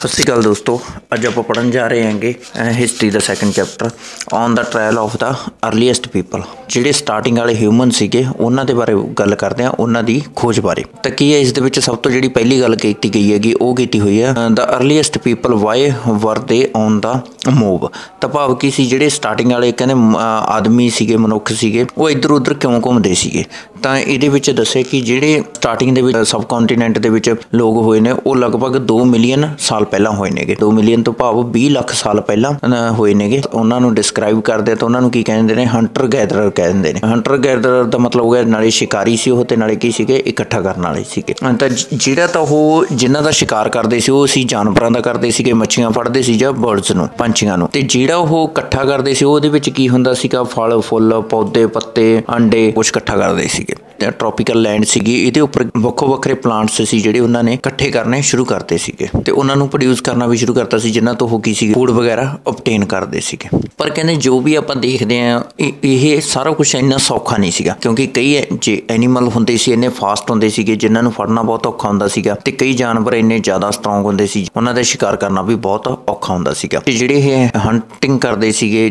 सत श्री अकाल दोस्तों, अज आप पढ़न जा रहे हैं हिस्टरी का second chapter on the trial of the earliest people. जोड़े स्टार्टिंग वाले ह्यूमन से उन्होंने बारे गल करते हैं, उन्होंने खोज बारे। तो की है इस सब तो जी पहली गल की गई हैगी वो की हुई है the earliest people why were they on the move. तो भाव की सी जोड़े स्टार्टिंग वाले कहते आदमी से मनुख से वो इधर उधर क्यों घूमते थे। तो ये दसिया कि जोड़े स्टार्टिंग सब कॉन्टीनैंट के लोग हुए हैं वो लगभग 2 मिलियन साल पहला हुए ने। 2 मिलियन तो भाव 20 लाख साल पहला हुए ने। उन्होंने डिस्क्राइब करते तो उन्होंने की कहते हैं हंटर गैदरर कहते हैं। हंटर गैदरर का मतलब है नाले शिकारी से वो, तो नाले की सीगे इकट्ठा करने वाले सीगे। तो जिहड़ा तो वो जिन्हों का शिकार करते सी वो सी जानवरों का करते सी, मच्छियां फड़ते सी जां बर्ड्स नूं पंछियां नूं। ते जिहड़ा वो इकट्ठा करते सी उहदे विच की हुंदा सीगा फल फुल पौधे पत्ते अंडे कुछ इकट्ठा करते सीगे। ट्रॉपिकल लैंड सीगी इहदे उपर ਵੱਖੋ ਵੱਖਰੇ प्लांट्स सी जिहड़े उन्हों ने इकट्ठे करने शुरू करते सीगे ते उन्हां नूं प्रोड्यूस करना भी शुरू करता सी, जिन्हां तों हो की सी फूड वगैरह ऑबटेन करदे सीगे। पर कहने जो भी आपां देखदे आ ये सारा कुछ इन्ना सौखा नहीं सीगा, क्योंकि कई जे एनीमल हुंदे सी इन्ने फास्ट हुंदे सीगे जिन्हां नूं फड़ना बहुत औखा हुंदा सीगा, ते कई जानवर इन्ने ज़्यादा स्ट्रॉन्ग हुंदे सी उन्हां दा शिकार करना भी बहुत औखा हुंदा सीगा। ते जिहड़े ये हंटिंग करदे सीगे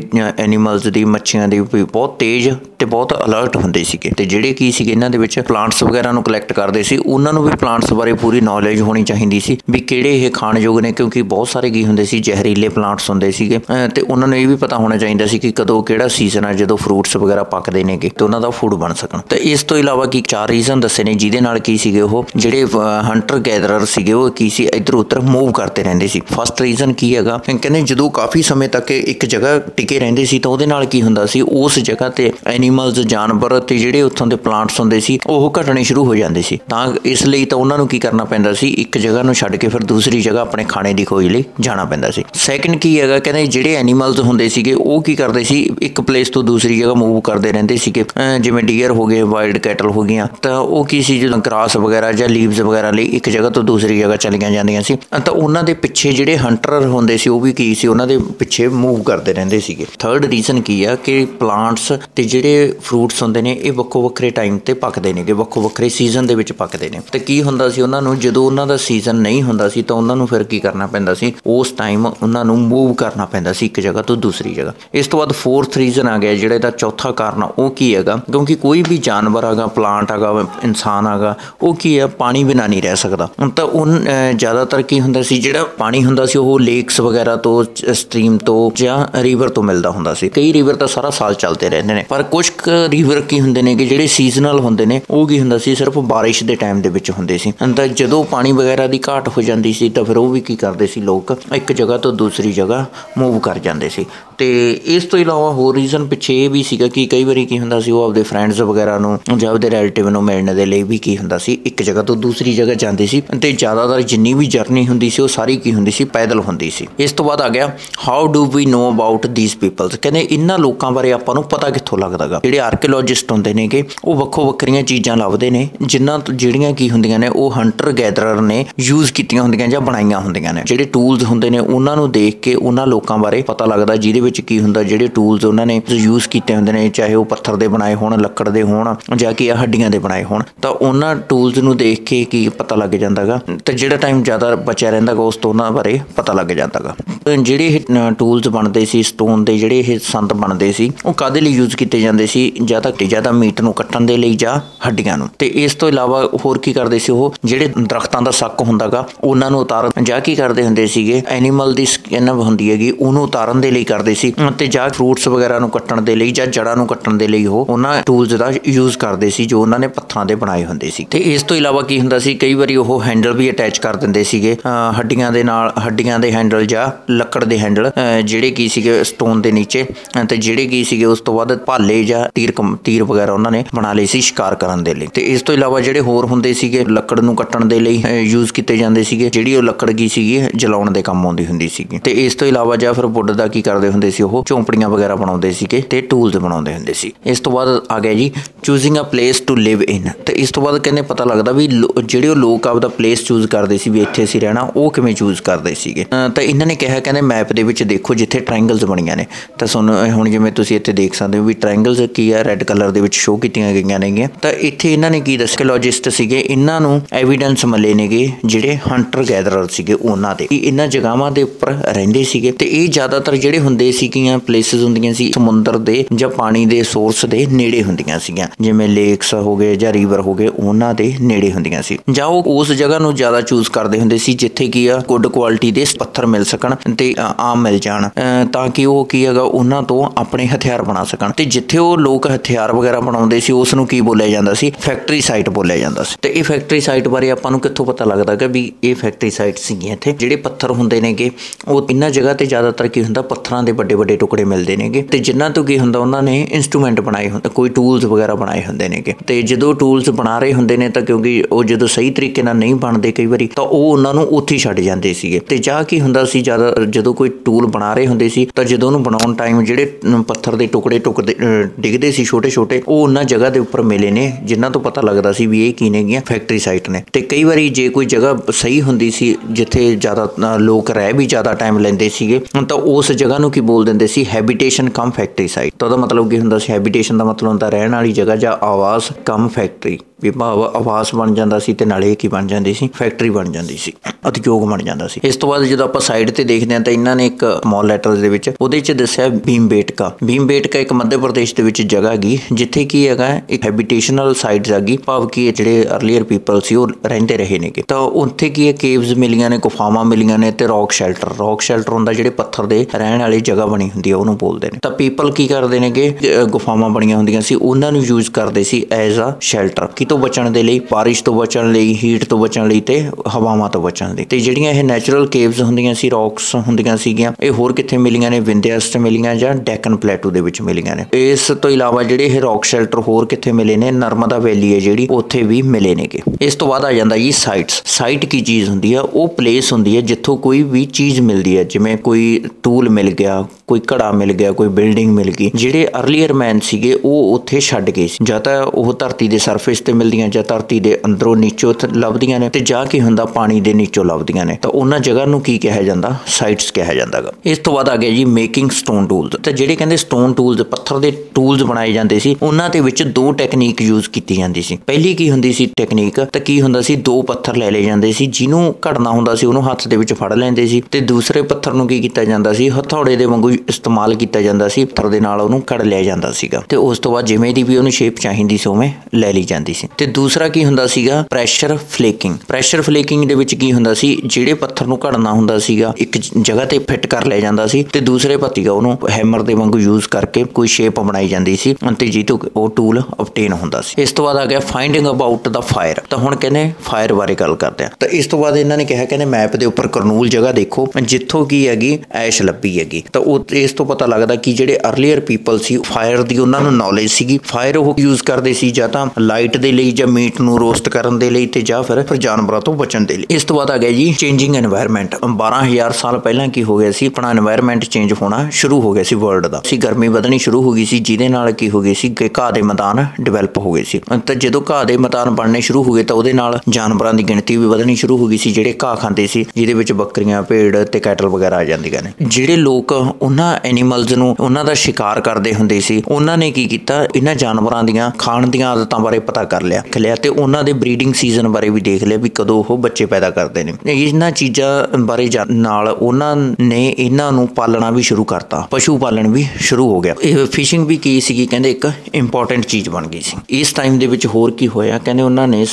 एनीमल्स दी मच्छियां दी बहुत तेज ते बहुत अलर्ट हुंदे सीगे। ते जिहड़े की सीगे इन्हां दे विच प्लांट्स वगैरह नूं कलैक्ट करदे सी उन्हां नूं भी प्लांट्स बारे पूरी नॉलेज होनी चाहीदी सी भी किहड़े ये खाण योग ने, क्योंकि बहुत सारे की हुंदे सी जहरीले प्लांट्स हुंदे सीगे। ते उन्हां नूं ये भी पता होना चाहिदा सी कि कदों किहड़ा सीजन है जो फ्रूट्स वगैरह पकदे नेगे ते उन्हां दा फूड बन सकण। ते इस तो इलावा की 4 रीजन दस्से ने जिहदे नाल की सीगे ओह जिहड़े हंटर गैदरर सीगे ओह की सी इधर उधर मूव करते रहंदे सी। फर्स्ट रीजन की हैगा कहने जदों काफ़ी समय तक एक जगह टिके रहंदे सी तो उहदे नाल की हुंदा सी उस जगह ते एनीमल्स जानवर ते जिहड़े उत्थों दे प्लांट्स हुंदे सी ओह घटने शुरू हो जांदे सी। तां इस लई तां उन्हां नूं की करना पैंदा सी एक जगह नूं छड्ड के फिर दूसरी जगह अपने खाने दी खोज लई जाना पैंदा सी। सैकेंड की हैगा कहने जिहड़े एनीमल्स हुंदे सीगे ओह की करदे सी एक प्लेस तो दूसरी जगह मूव करते रहंदे सीगे, जिवें डीयर हो गए वाइल्ड कैटल हो गईयां। तां ओह की सी जो ग्रास वगैरह जां लीव्स वगैरह लई एक जगह तो दूसरी जगह चलीआं जांदियां सी। तां उन्हां दे पिछे जिहड़े हंटर हुंदे सी ओह भी की सी उन्हां दे पिछे मूव करते रहंदे सीगे। थर्ड रीजन की है कि प्लांट्स ते जिहड़े फ्रूट्स हुंदे ने ये ਵੱਖੋ ਵੱਖਰੇ टाइम ते पकदे नेगे, ਵੱਖੋ ਵੱਖਰੇ सीजन ਦੇ ਵਿੱਚ पकदे ने। ते की हुंदा सी उन्हां नूं जदों उन्हां दा सीजन नहीं हुंदा सी तां उन्हां नूं फिर की करना पैंदा सी उस टाइम उन्हां नूं मूव करना पैंदा सी एक जगह तो दूसरी जगह। इस तो बाद फोर्थ रीजन आ गया जिहड़ा इहदा चौथा कारण ओह की हैगा क्योंकि कोई भी जानवर हैगा प्लांट हैगा इंसान हैगा ओह की है पानी बिना नहीं रह सकदा। तां उन ज़्यादातर की हुंदा सी जिहड़ा पानी हुंदा सी ओह लेक्स वगैरह तो स्ट्रीम तो जां रीवर तो मिलदा हुंदा सी। कई रीवर तां सारा साल चलदे रहंदे ने, पर कुछ रीवर की हुंदे ने कि जिहड़े सीजनल हुंदे ने ओह की हुंदा सी सिर्फ बारिश दे टाइम दे विच हुंदे सी। तां जदों पानी वगैरह दी घाट हो जांदी सी तां फिर ओह भी की करदे सी लोक एक जगह तो दूसरी जगह मूव कर जांदे सी। ते इस तो इलावा होर रीजन पिछे यह भी सीगा कि कई बार की हुंदा सी वो अपने फ्रेंड्स वगैरह नूं जां अपने रिलेटिव नूं मिलने के लिए भी की हुंदा सी एक जगह तो दूसरी जगह जांदे सी। ते ज़्यादातर जिन्नी भी जर्नी हुंदी सी वो सारी की हुंदी सी पैदल हुंदी सी। इस तो बाद आ गया how do we know about these peoples. कहने इन्हां लोकां बारे आपां नूं पता कित्थों लगदा गा। जिहड़े आर्कियोलॉजिस्ट हुंदे ने कि वो ਵੱਖੋ ਵੱਖਰੀਆਂ चीज़ां लभदे ने जिन्हां ਜਿਹੜੀਆਂ की ਹੁੰਦੀਆਂ ਨੇ ਉਹ हंटर गैदरर ने यूज़ कीतियां ਹੁੰਦੀਆਂ ਜਾਂ ਬਣਾਈਆਂ ਹੁੰਦੀਆਂ ਨੇ। ਜਿਹੜੇ टूल्स ਹੁੰਦੇ ਨੇ ਉਹਨਾਂ ਨੂੰ देख के ਉਹਨਾਂ ਲੋਕਾਂ बारे पता लगता ਜਿਹਦੇ ਵਿੱਚ ਕੀ ਹੁੰਦਾ ਜਿਹੜੇ ਟੂਲਸ ਉਹਨਾਂ ਨੇ ਯੂਜ਼ ਕੀਤੇ ਹੁੰਦੇ ਨੇ ਚਾਹੇ ਉਹ ਪੱਥਰ ਦੇ ਬਣਾਏ ਹੋਣ ਲੱਕੜ ਦੇ ਹੋਣ ਜਾਂ ਕਿ ਹੱਡੀਆਂ ਦੇ ਬਣਾਏ ਹੋਣ ਤਾਂ ਉਹਨਾਂ ਟੂਲਸ ਨੂੰ ਦੇਖ ਕੇ ਕੀ ਪਤਾ ਲੱਗ ਜਾਂਦਾ ਗਾ। ਤੇ ਜਿਹੜਾ ਟਾਈਮ ਜ਼ਿਆਦਾ ਬਚਿਆ ਰਹਿੰਦਾ ਗਾ ਉਸ ਤੋਂ ਉਹਨਾਂ ਬਾਰੇ ਪਤਾ ਲੱਗ ਜਾਂਦਾ ਗਾ। ਜਿਹੜੇ ਇਹ ਟੂਲਸ ਬਣਦੇ ਸੀ ਸਟੋਨ ਦੇ ਜਿਹੜੇ ਇਹ ਸੰਦ ਬਣਦੇ ਸੀ ਉਹ ਕਾਦੇ ਲਈ ਯੂਜ਼ ਕੀਤੇ ਜਾਂਦੇ ਸੀ ਜਾਂ ਤਾਂ ਮੀਟ ਨੂੰ ਕੱਟਣ ਦੇ ਲਈ ਜਾਂ ਹੱਡੀਆਂ ਨੂੰ। ਤੇ ਇਸ ਤੋਂ ਇਲਾਵਾ ਹੋਰ ਕੀ ਕਰਦੇ ਸੀ ਉਹ ਜਿਹੜੇ ਦਰਖਤਾਂ ਦਾ ਸੱਕ ਹੁੰਦਾ ਗਾ ਉਹਨਾਂ ਨੂੰ ਉਤਾਰਨ ਜਾਂ ਕੀ ਕਰਦੇ ਹੁੰਦੇ ਸੀਗੇ ਐਨੀਮਲ ਦੀ ਸਕਿਨ ਹੁੰਦੀ ਹੈਗੀ ਉਹਨੂੰ ਉਤਾਰਨ ਦੇ ਲਈ ਕਰਦੇ ਸੀ ਤੇ ਜਾਂ ਫਰੂਟਸ ਵਗੈਰਾ ਨੂੰ ਕੱਟਣ ਦੇ ਲਈ ਜਾਂ ਜੜ੍ਹਾਂ ਨੂੰ ਕੱਟਣ ਦੇ ਲਈ ਉਹ ਉਹਨਾਂ ਟੂਲਸ ਦਾ ਯੂਜ਼ ਕਰਦੇ ਸੀ ਜੋ ਉਹਨਾਂ ਨੇ ਪੱਥਰਾਂ ਦੇ ਬਣਾਏ ਹੁੰਦੇ ਸੀ। ਤੇ ਇਸ ਤੋਂ ਇਲਾਵਾ ਕੀ ਹੁੰਦਾ ਸੀ ਕਈ ਵਾਰੀ ਉਹ ਹੈਂਡਲ ਵੀ ਅਟੈਚ ਕਰ ਦਿੰਦੇ ਸੀਗੇ ਹੱਡੀਆਂ ਦੇ ਨਾਲ ਹੱਡੀਆਂ ਦੇ ਹੈਂਡਲ ਜਾਂ ਲੱਕੜ ਦੇ ਹੈਂਡਲ ਜਿਹੜੇ ਕੀ ਸੀਗੇ ਸਟੋਨ ਦੇ ਨੀਚੇ ਤੇ ਜਿਹੜੇ ਕੀ ਸੀਗੇ ਉਸ ਤੋਂ ਬਾਅਦ ਭਾਲੇ ਜਾਂ ਤੀਰ ਵਗੈਰਾ ਉਹਨਾਂ ਨੇ ਬਣਾ ਲਏ ਸੀ ਸ਼ਿਕਾਰ ਕਰਨ ਦੇ ਲਈ। ਤੇ ਇਸ ਤੋਂ ਇਲਾਵਾ ਜਿਹੜੇ ਹੋਰ ਹੁੰਦੇ ਸੀਗੇ ਲੱਕੜ ਨੂੰ ਕੱਟਣ ਦੇ ਲਈ ਯੂਜ਼ ਕੀਤੇ ਜਾਂਦੇ ਸੀਗੇ ਜਿਹੜੀ ਉਹ ਲੱਕੜ ਕੀ ਸੀਗੀ ਜਲਾਉਣ ਦੇ ਕੰਮ ਆਉਂਦੀ ਹੁੰਦੀ ਸੀਗੀ। ਤੇ ਇਸ ਤੋਂ ਇਲਾਵਾ ਜਾਂ ਫਿਰ ਵੁੱਡ ਦਾ ਕੀ ਕਰਦੇ ਹੁੰਦੇ ਸੀ ਉਹ ਝੌਂਪੜੀਆਂ ਵਗੈਰਾ ਬਣਾਉਂਦੇ ਸੀਗੇ ਤੇ ਟੂਲਸ ਬਣਾਉਂਦੇ ਹੁੰਦੇ ਸੀ। ਇਸ ਤੋਂ ਬਾਅਦ ਆ ਗਿਆ ਜੀ ਚੂਜ਼ਿੰਗ ਅ ਪਲੇਸ ਟੂ ਲਿਵ ਇਨ। ਤੇ ਇਸ ਤੋਂ ਬਾਅਦ ਕਹਿੰਦੇ ਪਤਾ ਲੱਗਦਾ ਵੀ ਜਿਹੜੇ ਉਹ ਲੋਕ ਆਪਦਾ ਪਲੇਸ ਚੂਜ਼ ਕਰਦੇ ਸੀ ਵੀ ਇੱਥੇ ਅਸੀਂ ਰਹਿਣਾ ਉਹ ਕਿਵੇਂ ਚੂਜ਼ ਕਰਦੇ ਸੀਗੇ। ਤਾਂ ਇਹਨਾਂ ਨੇ ਕਿਹਾ ਕਹਿੰਦੇ ਮੈਪ ਦੇ ਵਿੱਚ ਦੇਖੋ ਜਿੱਥੇ ਟ੍ਰਾਇੰਗਲਸ ਬਣੀਆਂ ਨੇ ਤਾਂ ਹੁਣ ਜਿਵੇਂ ਤੁਸੀਂ ਇੱਥੇ ਦੇਖ ਸਕਦੇ ਹੋ ਵੀ ਟ੍ਰਾਇੰਗਲਸ ਕੀ ਆ ਰੈੱਡ ਕਲਰ ਦੇ ਵਿੱਚ ਸ਼ੋਅ ਕੀਤੀਆਂ ਗਈਆਂ ਨੇ ਸੀਗੇ। ਤਾਂ ਇੱਥੇ ਇਹਨਾਂ ਨੇ ਕੀ ਦੱਸਿਆ, ਲੋਜਿਸਟ ਸੀਗੇ, ਇਹਨਾਂ ਨੂੰ ਐਵੀਡੈਂਸ ਮਿਲੇ ਨੇਗੇ ਜਿਹੜੇ ਹੰਟਰ ਗੈਦਰਰ ਸੀਗੇ ਉਹਨਾਂ ਦੇ, ਇਹਨਾਂ ਜਗ੍ਹਾਵਾਂ ਦੇ ਉੱਪਰ ਰਹਿੰਦੇ ਸੀਗੇ। ਤੇ ਇਹ ਜ਼ਿਆਦਾਤਰ ਜਿਹੜੇ ਹੁੰਦੇ ਸੀਗੀਆਂ ਪਲੇਸਿਸ ਹੁੰਦੀਆਂ ਸੀ ਸਮੁੰਦਰ ਦੇ ਜਾਂ ਪਾਣੀ ਦੇ ਸੋਰਸ ਦੇ ਨੇੜੇ ਹੁੰਦੀਆਂ ਸੀਗੀਆਂ, ਜਿਵੇਂ ਲੇਕਸ ਹੋ ਗਏ ਜਾਂ ਰੀਵਰ ਹੋ ਗਏ, ਉਹਨਾਂ ਦੇ ਨੇੜੇ ਹੁੰਦੀਆਂ ਸੀ। ਜਾਂ ਉਹ ਉਸ ਜਗ੍ਹਾ ਨੂੰ ਜ਼ਿਆਦਾ ਚੂਜ਼ ਕਰਦੇ ਹੁੰਦੇ ਸੀ ਜਿੱਥੇ ਕੀ ਆ ਗੁੱਡ ਕੁਆਲਿਟੀ ਦੇ ਪੱਥਰ ਮਿਲ ਸਕਣ ਤੇ ਆਮ ਮਿਲ ਜਾਣ, ਤਾਂ ਕਿ ਉਹ ਕੀ ਹੈਗਾ ਉਹਨਾਂ ਤੋਂ ਆਪਣੇ ਹਥਿਆਰ ਬਣਾ ਸਕਣ। ਤੇ ਜਿੱਥੇ ਉਹ ਲੋਕ ਹਥਿਆਰ ਵਗੈਰਾ ਬਣਾਉਂਦੇ ਸੀ ਉਸ ਨੂੰ ਕੀ ਬੋਲਿਆ ਜਾਂਦਾ ਸੀ, ਫੈਕਟਰੀ ਸਾਈਟ ਬੋਲਿਆ ਜਾਂਦਾ ਸੀ। ਤੇ ਇਹ ਫੈਕਟਰੀ ਸਾਈਟ ਬਾਰੇ ਆਪਾਂ ਨੂੰ ਕਿੱਥੋਂ ਪਤਾ ਲੱਗਦਾ ਕਿ ਵੀ ਇਹ ਫੈਕਟਰੀ ਸਾਈਟ ਸੀਗੀਆਂ। ਇੱਥੇ ਜਿਹੜੇ ਪੱਥਰ ਹੁੰਦੇ ਨੇਗੇ ਉਹ ਇਹਨਾਂ ਜਗ੍ਹਾ ਤੇ ਜ਼ਿਆਦਾਤਰ ਕੀ ਹੁੰਦਾ ਪੱਥਰਾਂ ਦੇ ਵੱਡੇ ਵੱਡੇ ਟੁਕੜੇ ਮਿਲਦੇ ਨੇਗੇ, ਤੇ ਜਿਨ੍ਹਾਂ ਤੋਂ ਕੀ ਹੁੰਦਾ ਉਹਨਾਂ ਨੇ ਇੰਸਟਰੂਮੈਂਟ ਬਣਾਏ ਹੁੰਦੇ, ਕੋਈ ਟੂਲਸ ਵਗੈਰਾ ਬਣਾਏ ਹੁੰਦੇ ਨੇਗੇ। ਤੇ ਜਦੋਂ ਟੂਲਸ ਬਣਾ ਰਹੇ ਹੁੰਦੇ ਨੇ ਤਾਂ ਕਿਉਂਕਿ ਉਹ ਜਦੋਂ ਸਹੀ ਤਰੀਕੇ ਨਾਲ ਨਹੀਂ ਬਣਦੇ ਕਈ ਵਾਰੀ ਤਾਂ ਉਹ ਉਹਨਾਂ ਨੂੰ ਉੱਥੇ ਛੱਡ ਜਾਂਦੇ ਸੀਗੇ। ਤੇ ਜਾਂ ਕੀ ਹੁੰਦਾ ਸੀ ਜ਼ਿਆਦਾ ਜਦੋਂ ਕੋਈ ਟੂਲ ਬਣਾ ਰਹੇ ਹੁੰਦੇ ਸੀ ਤਾਂ ਜਦੋਂ ਉਹਨੂੰ ਬਣਾਉਣ ਟਾਈਮ ਜਿਹੜੇ ਪੱਥਰ ਦੇ ਟੁਕੜੇ ਡਿੱਗਦੇ ਸੀ ਛੋਟੇ ਛੋਟੇ, ਉਹ ਉਹਨਾਂ ਜਗ੍ਹਾ ਦੇ ਉੱਪਰ ਮਿਲੇ ਨੇ ਜਿਨ੍ਹਾਂ ਤੋਂ ਪਤਾ ਲੱਗਦਾ ਸੀ ਵੀ ਇਹ ਕੀ ਨੇਗੀਆਂ ਫੈਕਟਰੀ ਸਾਈਟ ਨੇ। ਤੇ ਕਈ ਵਾਰੀ ਜੇ ਕੋਈ ਜਗ੍ਹਾ ਸਹੀ ਹੁੰਦੀ ਸੀ ਜਿੱਥੇ ਜ਼ਿਆਦਾ ਲੋਕ ਰਹਿ ਵੀ ਜ਼ਿਆਦਾ ਟਾਈਮ ਲੈਂਦੇ ਸੀਗੇ ਤਾਂ ਉਸ ਜਗ੍ਹਾ ਨੂੰ ਕੀ ਬੋਲ ਦਿੰਦੇ ਸੀ, ਹੈਬੀਟੇਸ਼ਨ ਕਮ ਫੈਕਟਰੀ ਸਾਈਟ। ਤਾਂ ਉਹਦਾ ਮਤਲਬ ਕੀ ਹੁੰਦਾ ਸੀ, ਹੈਬੀਟੇਸ਼ਨ ਦਾ ਮਤਲਬ ਹੁੰਦਾ ਰਹਿਣ ਵਾਲੀ ਜਗ੍ਹਾ ਜਾਂ ਆਵਾਸ ਕਮ ਫੈਕਟਰੀ, ਵੀ ਭਾਵ ਆਵਾਸ ਬਣ ਜਾਂਦਾ ਸੀ ਤੇ ਨਾਲੇ ਕੀ ਬਣ ਜਾਂਦੀ ਸੀ, ਫੈਕਟਰੀ ਬਣ ਜਾਂਦੀ ਸੀ, ਉਦਯੋਗ ਬਣ ਜਾਂਦਾ ਸੀ। ਇਸ ਤੋਂ ਬਾਅਦ ਜਦੋਂ ਆਪਾਂ ਸਾਈਡ ਤੇ ਦੇਖਦੇ ਹਾਂ ਤਾਂ ਇਹਨਾਂ ਨੇ ਇੱਕ ਸਮਾਲ ਲੈਟਰ ਦੇ ਵਿੱਚ ਉਹਦੇ ਚ ਦੱਸਿਆ ਭੀਮਬੇਟਕਾ। ਭੀਮਬੇਟਕਾ ਇੱਕ ਮੱਧ ਪ੍ਰਦੇਸ਼ ਦੇ ਵਿੱਚ ਜਗ੍ਹਾ ਗਈ ਜਿੱਥੇ ਕੀ ਹੈਗਾ ਇੱਕ ਹੈਬੀਟੇਸ਼ਨਲ ਸਾਈਟ ਆ ਗਈ, ਭਾਵ ਕਿ ਜਿਹੜੇ ਅਰਲੀਅਰ ਪੀਪਲ ਸੀ ਉਹ ਰਹਿੰਦੇ ਰਹੇ ਨੇਗੇ। ਤਾਂ ਉੱਥੇ ਕੀ ਹੈ ਕੇਵਸ ਮਿਲੀਆਂ ਨੇ, ਗੁਫਾਵਾਂ ਮਿਲੀਆਂ ਨੇ ਤੇ ਰੌਕ ਸ਼ੈਲਟਰ ਹੁੰਦਾ ਜਿਹੜੇ ਪੱਥਰ ਦੇ ਰਹਿਣ ਵਾਲੀ ਜਗ੍ਹਾ ਬਣੀ ਹੁੰਦੀ ਆ ਉਹਨੂੰ ਬੋਲਦੇ ਨੇ। ਤਾਂ ਪੀਪਲ ਕੀ ਕਰਦੇ ਨੇਗੇ, ਗੁਫਾਵਾਂ ਬਣੀਆਂ ਹੁੰਦੀਆਂ ਸੀ ਉਹਨਾਂ ਨੂੰ ਯੂਜ਼ ਕਰਦੇ ਸੀ ਐਜ਼ ਆ ਸ਼ੈਲਟਰ, ਤੋਂ ਬਚਣ ਦੇ ਲਈ, ਬਾਰਿਸ਼ ਤੋਂ ਬਚਣ ਲਈ, ਹੀਟ ਤੋਂ ਬਚਣ ਲਈ ਤੇ ਹਵਾਵਾਂ ਤੋਂ ਬਚਣ ਲਈ। ਤੇ ਜਿਹੜੀਆਂ ਇਹ ਨੈਚੁਰਲ ਕੇਵਸ ਹੁੰਦੀਆਂ ਸੀ, ਰੌਕਸ ਹੁੰਦੀਆਂ ਸੀਗੀਆਂ, ਇਹ ਹੋਰ ਕਿੱਥੇ ਮਿਲੀਆਂ ਨੇ, ਵਿੰਧਿਆਸ ਤੇ ਮਿਲੀਆਂ ਜਾਂ ਡੈਕਨ ਪਲੇਟੂ ਦੇ ਵਿੱਚ ਮਿਲੀਆਂ ਨੇ। ਇਸ ਤੋਂ ਇਲਾਵਾ ਜਿਹੜੇ ਇਹ ਰੌਕ ਸ਼ੈਲਟਰ ਹੋਰ ਕਿੱਥੇ ਮਿਲੇ ਨੇ, ਨਰਮਦਾ ਵੈਲੀ ਹੈ ਜਿਹੜੀ ਉੱਥੇ ਵੀ ਮਿਲੇ ਨੇਗੇ। ਇਸ ਤੋਂ ਬਾਅਦ ਆ ਜਾਂਦਾ ਜੀ ਸਾਈਟਸ। ਸਾਈਟ ਕੀ ਚੀਜ਼ ਹੁੰਦੀ ਆ, ਉਹ ਪਲੇਸ ਹੁੰਦੀ ਹੈ ਜਿੱਥੋਂ ਕੋਈ ਵੀ ਚੀਜ਼ ਮਿਲਦੀ ਹੈ, ਜਿਵੇਂ ਕੋਈ ਟੂਲ ਮਿਲ ਗਿਆ, ਕੋਈ ਘੜਾ ਮਿਲ ਗਿਆ, ਕੋਈ ਬਿਲਡਿੰਗ ਮਿਲ ਗਈ। ਜਿਹੜੇ ਅਰਲੀਅਰ ਮੈਨ ਸੀਗੇ ਉਹ ਉੱਥੇ ਛੱਡ ਗਏ ਸੀ, ਜਾਂ ਤਾਂ ਉਹ ਧਰਤੀ ਦੇ ਸਰਫੇਸ ਤੇ ਮਿਲਦੀਆਂ ਜਾਂ ਧਰਤੀ ਦੇ ਅੰਦਰੋਂ ਨੀਚੋਂ ਲੱਭਦੀਆਂ ਨੇ ਤੇ ਜਾਂ ਕੀ ਹੁੰਦਾ ਪਾਣੀ ਦੇ ਨੀਚੋਂ ਲੱਭਦੀਆਂ ਨੇ। ਤਾਂ ਉਹਨਾਂ ਜਗ੍ਹਾ ਨੂੰ ਕੀ ਕਿਹਾ ਜਾਂਦਾ, ਸਾਈਟਸ ਕਿਹਾ ਜਾਂਦਾ ਗਾ। ਇਸ ਤੋਂ ਬਾਅਦ ਆ ਗਿਆ ਜੀ ਮੇਕਿੰਗ ਸਟੋਨ ਟੂਲਸ। ਤਾਂ ਜਿਹੜੇ ਕਹਿੰਦੇ ਸਟੋਨ ਟੂਲਸ ਪੱਥਰ ਦੇ ਟੂਲਸ ਬਣਾਏ ਜਾਂਦੇ ਸੀ ਉਹਨਾਂ ਦੇ ਵਿੱਚ ਦੋ ਟੈਕਨੀਕ ਯੂਜ਼ ਕੀਤੀ ਜਾਂਦੀ ਸੀ। ਪਹਿਲੀ ਕੀ ਹੁੰਦੀ ਸੀ ਟੈਕਨੀਕ, ਤਾਂ ਕੀ ਹੁੰਦਾ ਸੀ ਦੋ ਪੱਥਰ ਲੈ ਲਏ ਜਾਂਦੇ ਸੀ, ਜਿਹਨੂੰ ਘੜਨਾ ਹੁੰਦਾ ਸੀ ਉਹਨੂੰ ਹੱਥ ਦੇ ਵਿੱਚ ਫੜ ਲੈਂਦੇ ਸੀ ਤੇ ਦੂਸਰੇ ਪੱਥਰ ਨੂੰ ਕੀ ਕੀਤਾ ਜਾਂਦਾ ਸੀ, ਹਥੌੜੇ ਦੇ ਵਾਂਗੂ ਇਸਤੇਮਾਲ ਕੀਤਾ ਜਾਂਦਾ ਸੀ, ਪੱਥਰ ਦੇ ਨਾਲ ਉਹਨੂੰ ਘੜ ਲਿਆ ਜਾਂਦਾ ਸੀਗਾ ਤੇ ਉਸ ਤੋਂ ਬਾਅਦ ਜਿਵੇਂ ਦੀ ਵੀ ਉਹਨੂੰ ਸ਼ੇਪ ਚਾਹੀਦੀ ਸੀ ਉਵੇਂ ਲੈ ਲਈ ਜਾਂਦੀ ਸੀ। ਤੇ ਦੂਸਰਾ ਕੀ ਹੁੰਦਾ ਸੀਗਾ ਪ੍ਰੈਸ਼ਰ ਫਲੇਕਿੰਗ। ਪ੍ਰੈਸ਼ਰ ਫਲੇਕਿੰਗ ਦੇ ਵਿੱਚ ਕੀ ਹੁੰਦਾ ਸੀ, ਜਿਹੜੇ ਪੱਥਰ ਨੂੰ ਘੜਨਾ ਹੁੰਦਾ ਸੀਗਾ ਇੱਕ ਜਗ੍ਹਾ ਤੇ ਫਿੱਟ ਕਰ ਲਿਆ ਜਾਂਦਾ ਸੀ ਤੇ ਦੂਸਰੇ ਪੱਤੀਗਾ ਉਹਨੂੰ ਹੈਮਰ ਦੇ ਵਾਂਗੂ ਯੂਜ਼ ਕਰਕੇ ਕੋਈ ਸ਼ੇਪ ਬਣਾਈ ਜਾਂਦੀ ਸੀ ਤੇ ਜਿੱਤੋਂ ਉਹ ਟੂਲ ਅਬਟੇਨ ਹੁੰਦਾ ਸੀ। ਇਸ ਤੋਂ ਬਾਅਦ ਆ ਗਿਆ ਫਾਈਂਡਿੰਗ ਅਬਾਊਟ ਦਾ ਫਾਇਰ। ਤਾਂ ਹੁਣ ਕਹਿੰਦੇ ਫਾਇਰ ਬਾਰੇ ਗੱਲ ਕਰਦੇ ਆ। ਤਾਂ ਇਸ ਤੋਂ ਬਾਅਦ ਇਹਨਾਂ ਨੇ ਕਿਹਾ ਕਹਿੰਦੇ ਮੈਪ ਦੇ ਉੱਪਰ ਕਰਨੂਲ ਜਗ੍ਹਾ ਦੇਖੋ ਜਿੱਥੋਂ ਕੀ ਹੈਗੀ ਐਸ਼ ਲੱਭੀ ਹੈਗੀ। ਤਾਂ ਉਹ ਇਸ ਤੋਂ ਪਤਾ ਲੱਗਦਾ ਕਿ ਜਿਹੜੇ ਅਰਲੀਅਰ ਪੀਪਲ ਸੀ ਫਾਇਰ ਦੀ ਉਹਨਾਂ ਨੂੰ ਨੌਲੇਜ ਸੀਗੀ। ਫਾਇਰ ਉਹ ਯੂਜ਼ ਕਰਦੇ ਸੀ ਜਾਂ ਤਾਂ ਲਾਈਟ ਦੇ ਲਈ, ਜਾਂ ਮੀਟ ਨੂੰ ਰੋਸਟ ਕਰਨ ਦੇ ਲਈ ਤੇ ਜਾਂ ਫਿਰ ਜਾਨਵਰਾਂ ਤੋਂ ਬਚਣ ਦੇ ਲਈ। ਇਸ ਤੋਂ ਬਾਅਦ ਆ ਗਿਆ ਜੀ ਚੇਂਜਿੰਗ এনवायरमेंट। 12000 ਸਾਲ ਪਹਿਲਾਂ ਕੀ ਹੋ ਗਿਆ ਸੀ, ਆਪਣਾ এনवायरमेंट ਚੇਂਜ ਹੋਣਾ ਸ਼ੁਰੂ ਹੋ ਗਿਆ ਸੀ ਵਰਲਡ ਦਾ। ਸੀ ਗਰਮੀ ਵਧਣੀ ਸ਼ੁਰੂ ਹੋ ਗਈ ਸੀ ਜਿਹਦੇ ਨਾਲ ਕੀ ਹੋ ਗਈ ਸੀ ਕਿ ਘਾਹ ਦੇ ਮੈਦਾਨ ਡਿਵੈਲਪ ਹੋ ਗਏ ਸੀ। ਤਾਂ ਜਦੋਂ ਘਾਹ ਦੇ ਮੈਦਾਨ ਬਣਨੇ ਸ਼ੁਰੂ ਹੋ ਗਏ ਤਾਂ ਉਹਦੇ ਨਾਲ ਜਾਨਵਰਾਂ ਦੀ ਗਿਣਤੀ ਵੀ ਵਧਣੀ ਸ਼ੁਰੂ ਹੋ ਗਈ ਸੀ ਜਿਹੜੇ ਘਾਹ ਖਾਂਦੇ ਸੀ, ਜਿਹਦੇ ਵਿੱਚ ਬੱਕਰੀਆਂ, ਭੇਡ ਤੇ ਕੈਟਲ ਵਗੈਰਾ ਆ ਜਾਂਦੀਆਂ ਨੇ। ਜਿਹੜੇ ਲੋਕ ਉਹਨਾਂ ਐਨੀਮਲਸ ਨੂੰ ਉਹਨਾਂ ਦਾ ਸ਼ਿਕਾਰ ਕਰਦੇ ਹੁੰਦੇ ਸੀ ਉਹਨਾਂ ਨੇ ਕੀ ਕੀਤਾ, ਇਹਨਾਂ ਜਾਨਵਰਾਂ ਦੀਆਂ ਖਾਣ ਦੀਆਂ ਆਦਤਾਂ ਬਾਰੇ ਪਤਾ ਕਰ ਲਿਆ ਤੇ ਉਹਨਾਂ ਦੇ ਬਰੀਡਿੰਗ ਸੀਜ਼ਨ ਬਾਰੇ ਵੀ ਦੇਖ ਲਿਆ ਵੀ ਕਦੋਂ ਉਹ ਬੱਚੇ ਪੈਦਾ ਕਰਦੇ ਨੇ। ਇਹਨਾਂ ਚੀਜ਼ਾਂ ਬਾਰੇ ਨਾਲ ਉਹਨਾਂ ਨੇ ਇਹਨਾਂ ਨੂੰ ਪਾਲਣਾ ਵੀ ਸ਼ੁਰੂ ਕਰਤਾ, ਪਸ਼ੂ ਪਾਲਣ ਵੀ ਸ਼ੁਰੂ ਹੋ ਗਿਆ। ਇਹ ਫਿਸ਼ਿੰਗ ਵੀ ਕੀ ਸੀਗੀ ਕਹਿੰਦੇ ਇੱਕ ਇੰਪੋਰਟੈਂਟ ਚੀਜ਼ ਬਣ ਗਈ ਸੀ ਇਸ ਟਾਈਮ ਦੇ ਵਿੱਚ। ਹੋਰ ਕੀ ਹੋਇਆ ਕਹਿੰਦੇ ਉਹਨਾਂ ਨੇ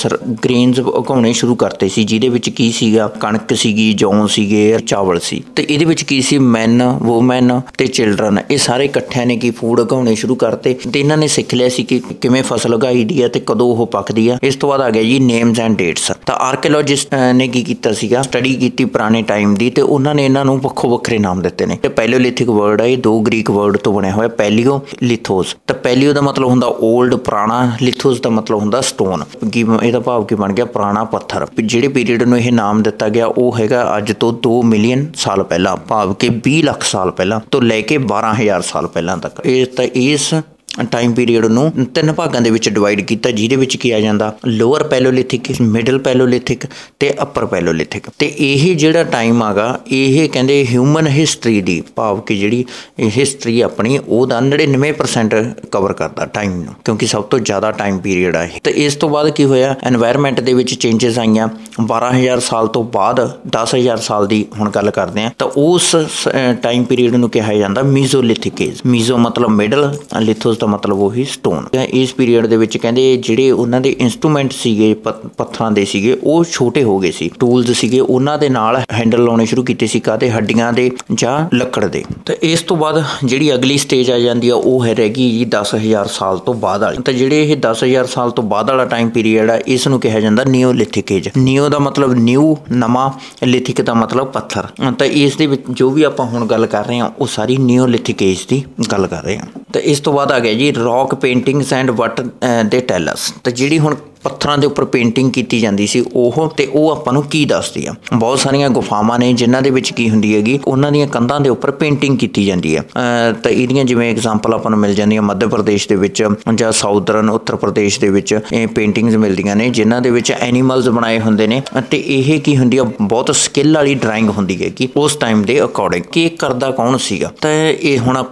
ਗ੍ਰੇਨਸ ਉਗਾਉਣੇ ਸ਼ੁਰੂ ਕਰਤੇ ਸੀ ਜਿਹਦੇ ਵਿੱਚ ਕੀ ਸੀਗਾ ਕਣਕ ਸੀਗੀ, ਜੌਂ ਸੀਗੇ, ਚਾਵਲ ਸੀ ਤੇ ਇਹਦੇ ਵਿੱਚ ਕੀ ਸੀ ਮੈਨ, ਵੂਮੈਨ ਤੇ ਚਿਲਡਰਨ, ਇਹ ਸਾਰੇ ਇਕੱਠਿਆਂ ਨੇ ਕੀ ਫੂਡ ਉਗਾਉਣੇ ਸ਼ੁਰੂ ਕਰਤੇ ਤੇ ਇਹਨਾਂ ਨੇ ਸਿੱਖ ਲਿਆ ਸੀ ਕਿ ਕਿਵੇਂ ਫਸਲ ਉਗਾਈ ਦੀ ਹੈ ਤੇ ਕਦੋਂ ਉਹ ਪੱਕਦੀ ਆ। ਇਸ ਤੋਂ ਬਾਅਦ ਆ ਗਿਆ ਜੀ ਨੇਮਸ ਐਂਡ ਡੇਟਸ। ਤਾਂ ਆਰਕੀਓਲੋਜਿਸਟ ਨੇ ਕੀ ਕੀਤਾ ਸੀਗਾ, ਸਟੱਡੀ ਕੀਤੀ ਪੁਰਾਣੇ ਟਾਈਮ ਦੀ ਤੇ ਉਹਨਾਂ ਨੇ ਇਹਨਾਂ ਨੂੰ ਵੱਖੋ ਵੱਖਰੇ ਨਾਮ ਦਿੱਤੇ ਨੇ। ਪੈਲੀਓਲਿਥਿਕ ਵਰਡ ਆ ਇਹ, ਦੋ ਗ੍ਰੀਕ ਵਰਡ ਤੋਂ ਬਣਿਆ ਹੋਇਆ, ਪੈਲੀਓ, ਲਿਥੋਸ। ਤਾਂ ਪੈਲੀਓ ਦਾ ਮਤਲਬ ਹੁੰਦਾ 올ਡ, ਪੁਰਾਣਾ, ਲਿਥੋਸ ਦਾ ਮਤਲਬ ਹੁੰਦਾ ਸਟੋਨ। ਇਹਦਾ ਭਾਵ ਕੀ ਬਣ ਗਿਆ, ਪੁਰਾਣਾ ਪੱਥਰ। ਜਿਹੜੇ ਪੀਰੀਅਡ ਨੂੰ ਇਹ ਨਾਮ ਦਿੱਤਾ ਗਿਆ ਉਹ ਹੈਗਾ ਅੱਜ ਤੋਂ 2 ਮਿਲੀਅਨ ਸਾਲ ਪਹਿਲਾਂ, ਭਾਵ ਕਿ 20 ਲੱਖ ਸਾਲ ਪਹਿਲਾਂ ਤੋਂ ਲੈ ਕੇ 12000 ਸਾਲ ਪਹਿਲਾਂ ਤੱਕ। ਇਹ ਤਾਂ ਇਸ टाइम पीरियड नूं तीन भागां दे विच डिवाइड कीता, जिहदे विच की आ जांदा लोअर पैलोलिथिक, मिडल पैलोलिथिक ते अपर पैलोलिथिक। ते इह जिहड़ा टाइम आगा इह कहंदे ह्यूमन हिस्टरी दी, भाव कि जिहड़ी हिस्टरी अपनी ओहदा 99% कवर करदा टाइम नूं, क्योंकि सब तो ज़्यादा टाइम पीरियड आ। ते इस तो बाद की होया, एनवायरमेंट दे विच चेंजेस आईयां 12,000 साल तो बाद 10,000 साल दी हुण गल करदे आं। तां उस टाइम पीरियड नूं किहा जांदा मीजोलिथिक एज। मीजो मतलब मिडल, लिथोस दा मतलब वही स्टोन। इस पीरियड दे विच कहंदे जिहड़े उन्हां दे इंस्ट्रूमेंट सीगे पत्थरां दे सीगे ओह छोटे हो गए सी, टूल्स सीगे उन्हां दे नाल हैंडल लाउने शुरू कीते सी, कादे हड्डियां दे जां लकड़ दे। ते इस तो बाद जिहड़ी अगली स्टेज आ जांदी आ ओह है रहेगी 10,000 साल तो बाद वाली। तो जिहड़े ये 10,000 साल तो बाद वाला टाइम पीरियड आ इस नूं किहा जांदा नियोलिथिक एज। नियो दा मतलब न्यू नवां, लिथिक दा मतलब पत्थर। तो इस दे विच जो भी आपां हुण गल कर रहे हां ओह सारी नियोलिथिक एज दी गल कर रहे हां। तो इस तो बाद आ गया जी rock paintings and what they tell us. तो जिहड़ी हुण पत्थरों के उपर पेंटिंग की जाती सी आपां नूं की दसदी आ। बहुत सारिया गुफावां ने जिन्हां दे विच की हुंदी हैगी उन्हां दियां कंधां दे उपर पेंटिंग की जाती है। तो इहदियां जिवें एग्जाम्पल आपां नूं मिल जांदियां मध्य प्रदेश दे विच जां साउदर्न उत्तर प्रदेश दे विच पेंटिंग्स मिलदियां ने जिन्हां दे विच एनीमल्स बनाए हुंदे ने। ते इह की हुंदी आ बहुत स्किल वाली ड्राइंग हुंदी है कि उस टाइम के अकॉर्डिंग कि करदा कौन सीगा। तो ये हुण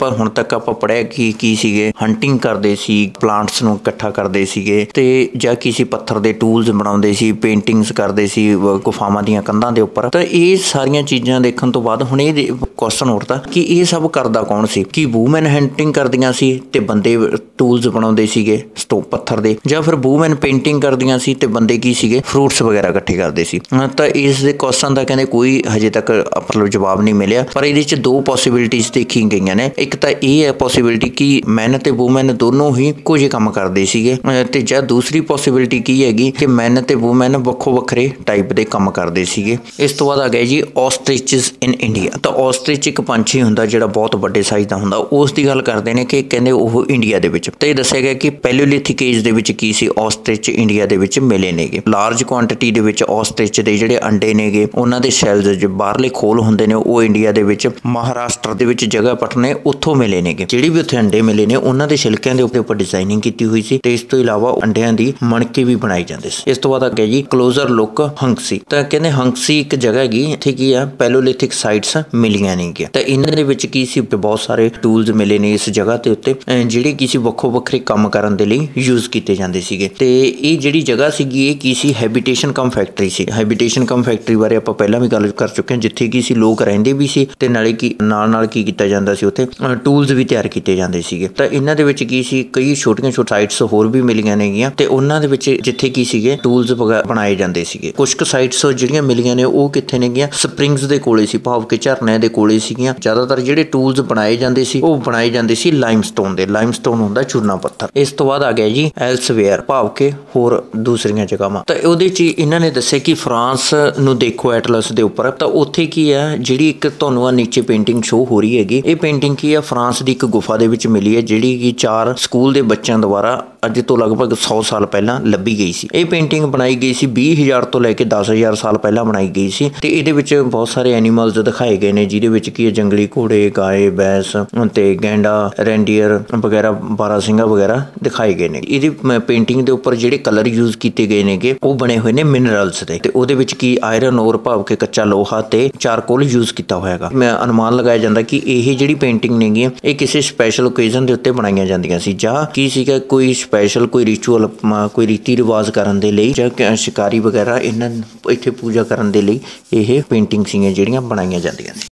तक आपां पढ़िआ की सीगे हंटिंग करदे सी, प्लांट्स नूं इकट्ठा करदे सीगे ते जां किसी पत्थर दे टूल्स बनाउंदे सी, पेंटिंग्स करदे सी गुफावां दियां कंधां दे उपर। तो ये सारियां चीज़ां देखण तो बाद हुण ये क्वेश्चन उठदा कि ये सब करदा कौन सी, कि वूमेन हैंटिंग करदियां सी ते बंदे टूल्स बनाउंदे सीगे स्टोन पत्थर दे, जां फिर वूमेन पेंटिंग करदियां सी ते बंदे की सीगे फ्रूट्स वगैरह इकट्ठे करदे सी। तो इस दे क्वेश्चन दा कहंदे कोई हजे तक मतलब जवाब नहीं मिलिआ, पर इहदे च दो पॉसिबिलिटीज़ देखी गईआं ने। एक तां ये है पॉसिबिलिटी कि मैन ते वूमेन दोनों ही कुछ काम करदे सीगे, ते जां दूसरी पॉसिबिलिटी की हैगी कि मैन ते वूमेन ਵੱਖੋ ਵੱਖਰੇ टाइप के काम करते सीगे। इस तो बाद आ गया जी ऑस्ट्रिचस इन इंडिया। तो ऑस्ट्रिच एक पंछी हुंदा जेड़ा बहुत वड्डे साइज़ दा हुंदा, उस दी गल करदे ने कि कहंदे ओह इंडिया दे विच। ते दस्सिआ गया कि पैलोलिथिक एज दे विच की सी ऑस्ट्रिच इंडिया दे विच मिले नेगे। लार्ज क्वांटिटी दे विच ऑस्ट्रिच दे जेड़े अंडे नेगे उन्हां दे शैल्स जे बाहरले खोल हुंदे ने ओह इंडिया दे विच महाराष्ट्र दे विच जगह पटने उत्थों मिले नेगे। जेड़ी भी उत्थे अंडे मिले ने उन्हां दे छिलकिआं दे उपर डिजाइनिंग कीती होई सी ते इस तों इलावा अंडिआं दी मणकी भी बनाई जाते। इस तो बाद जी क्लोजर लुक हंक्सी। तो कहते हंक्सी एक जगह हैगी इत्थे की है पैलोलिथिक साइट्स मिलियां नहीं गया। तो इन्हां दे विच की सी बहुत सारे टूल्स मिले ने इस जगह के उत्ते जिहड़े की सी ਵੱਖੋ ਵੱਖਰੇ काम करन दे लई यूज़ कीते जांदे सीगे। ते इह जिहड़ी जगह सीगी इह की सी हैबिटेशन कम फैक्टरी सी। हैबिटेशन कम फैक्टरी बारे आपां पहलां भी गल कर चुके हां, जिथे की सी लोक रहिंदे भी सी ते नाले की नाल की कीता जांदा सी उत्थे टूल्स भी तैयार कीते जांदे सीगे। तो इन्हां दे विच की सी कई छोटियां छोटी साइट्स होर भी मिलियां नेगियां ते उन्हां दे विच जिथे की सीगे टूल्स वगैरह बनाए जाते सीगे। कुछ क साइट्स जिहड़ियां मिलियां ने ओह कित्थे नेगियां स्प्रिंग्स दे कोले सी, भाव के झरने दे कोले सीगियां। ज़्यादातर जिहड़े टूल्स बनाए जाते सी ओह बनाए जाते सी लाइमस्टोन दे, लाइमस्टोन हुंदा चूना पत्थर। इस तो बाद आ गया जी एल्सवेयर, भाव के होर दूसरियां जगहां। तो उहदे च इन्हां ने दस्सिआ कि फ्रांस नूं देखो एटलस दे उपर। तो उत्थे की है जिहड़ी एक तुहानूं नीचे पेंटिंग शो हो रही हैगी, इह पेंटिंग की है फ्रांस दी एक गुफा दे विच मिली है जिहड़ी कि 4 स्कूल दे बच्चिआं द्वारा अज तो लगभग 100 साल पहलां लभी गई सी। ये पेंटिंग बनाई गई सी 20,000 तो लैके 10,000 साल पहला बनाई गई सी। तो ये बहुत सारे एनीमल्स दिखाए गए हैं जिहदे की जंगली घोड़े, गाय, भैंस ते गेंडा, रेंडियर वगैरह, बारासिंगा वगैरह दिखाए गए हैं। ये पेंटिंग के उपर जिहड़े कलर यूज़ किए गए हैं कि वह बने हुए ने मिनरल्स के, तो उहदे विच की आयरन और भाव के कच्चा लोहा ते चारकोल यूज़ किया होगा। मैं अनुमान लगाया जाता कि यही जिहड़ी पेंटिंग नेगी ये किसी स्पैशल ओकेजन के उत्ते बनाई जाती सी, जां की सीगा कोई स्पैशल कोई रिचुअल कोई रीति रिवाज करन दे लई जां शिकारी वगैरह इन्हां इत्थे पूजा करन दे लई इह पेंटिंग सीगियां जिहड़ियां बनाईयां जांदियां।